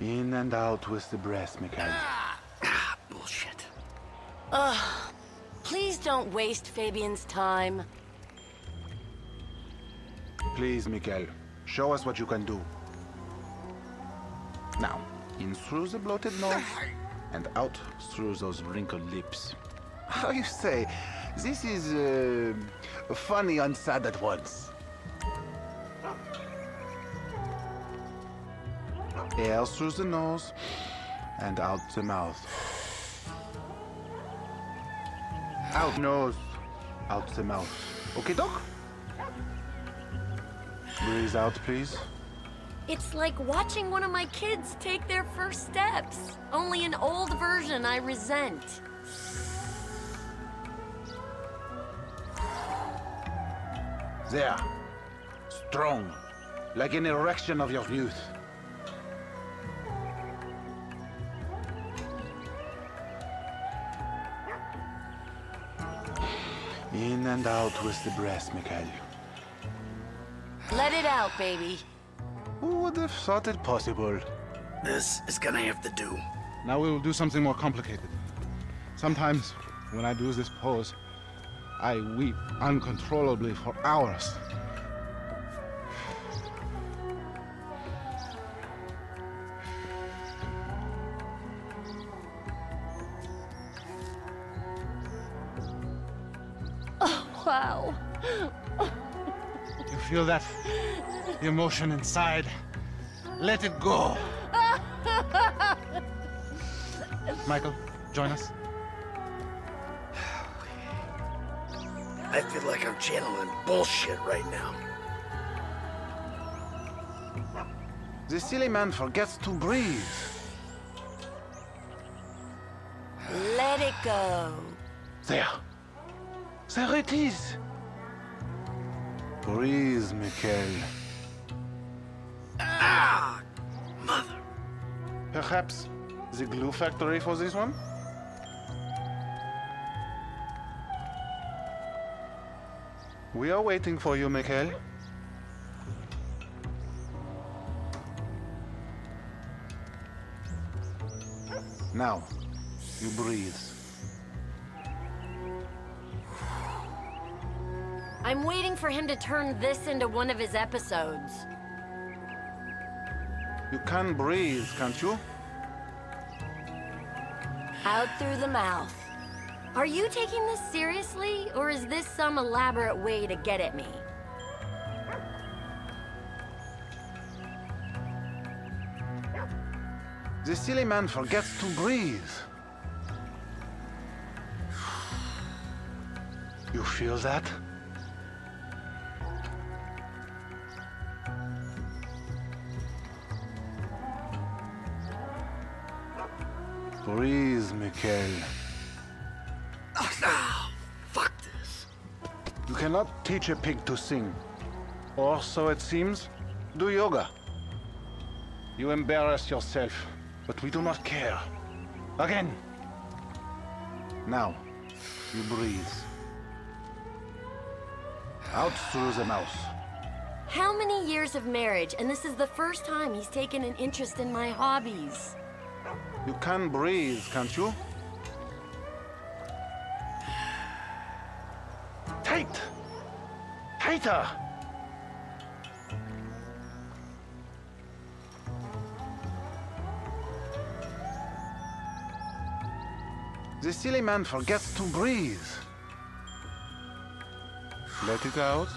In and out with the breath, Mikhail. Bullshit. Please don't waste Fabian's time. Please, Mikhail. Show us what you can do. Now, in through the bloated nose, and out through those wrinkled lips. How you say? This is funny and sad at once. Air through the nose and out the mouth. Out nose, out the mouth. Okay, Doc? Breathe out, please. It's like watching one of my kids take their first steps. Only an old version I resent. There. Strong. Like an erection of your youth. In and out with the breath, Mikhail. Let it out, baby. Who would have thought it possible? This is gonna have to do. Now we will do something more complicated. Sometimes, when I do this pose, I weep uncontrollably for hours. Oh, wow. You feel that? The emotion inside. Let it go. Michael, join us. I feel like I'm channeling bullshit right now. The silly man forgets to breathe. Let it go. There. There it is. Breathe, Mikhail. Ah, mother. Perhaps the glue factory for this one? We are waiting for you, Mikhail. Now, you breathe. I'm waiting for him to turn this into one of his episodes. You can breathe, can't you? Out through the mouth. Are you taking this seriously, or is this some elaborate way to get at me? The silly man forgets to breathe. You feel that? Breathe, Mikhail. Oh, fuck this. You cannot teach a pig to sing. Or, so it seems, do yoga. You embarrass yourself, but we do not care. Again. Now, you breathe. Out through the mouth. How many years of marriage, and this is the first time he's taken an interest in my hobbies. You can breathe, can't you? Tight! Tighter! The silly man forgets to breathe. Let it out.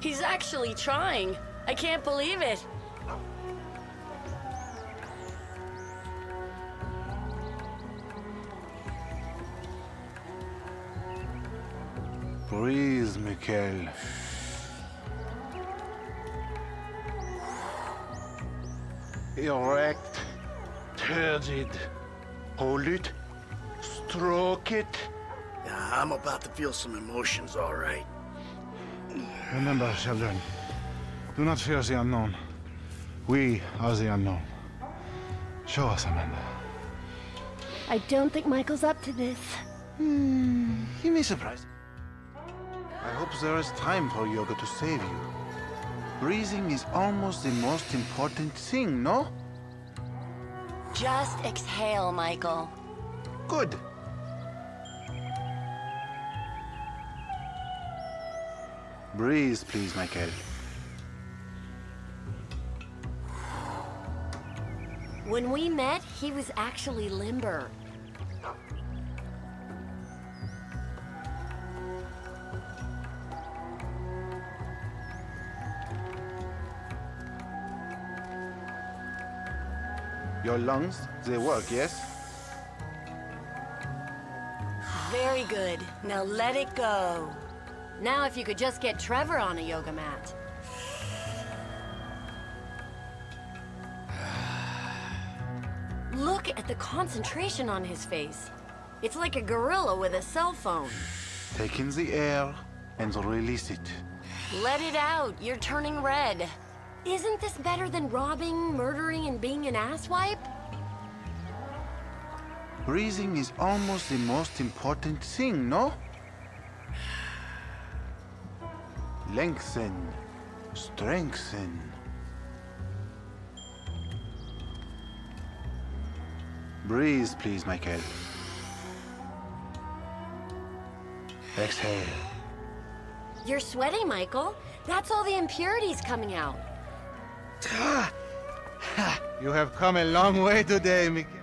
He's actually trying. I can't believe it. Breathe, Mikhail. Erect, turgid. Hold it, stroke it. I'm about to feel some emotions, all right. Remember, children, do not fear the unknown. We are the unknown. Show us, Amanda. I don't think Michael's up to this. He may surprise. I hope there is time for yoga to save you. Breathing is almost the most important thing, no? Just exhale, Michael. Good. Breathe, please, Michael. When we met, he was actually limber. Your lungs, they work, yes? Very good. Now let it go. Now if you could just get Trevor on a yoga mat. Look at the concentration on his face. It's like a gorilla with a cell phone. Take in the air and release it. Let it out. You're turning red. Isn't this better than robbing, murdering, and being an asswipe? Breathing is almost the most important thing, no? Lengthen. Strengthen. Breathe, please, Michael. Exhale. You're sweating, Michael. That's all the impurities coming out. You have come a long way today, Michael.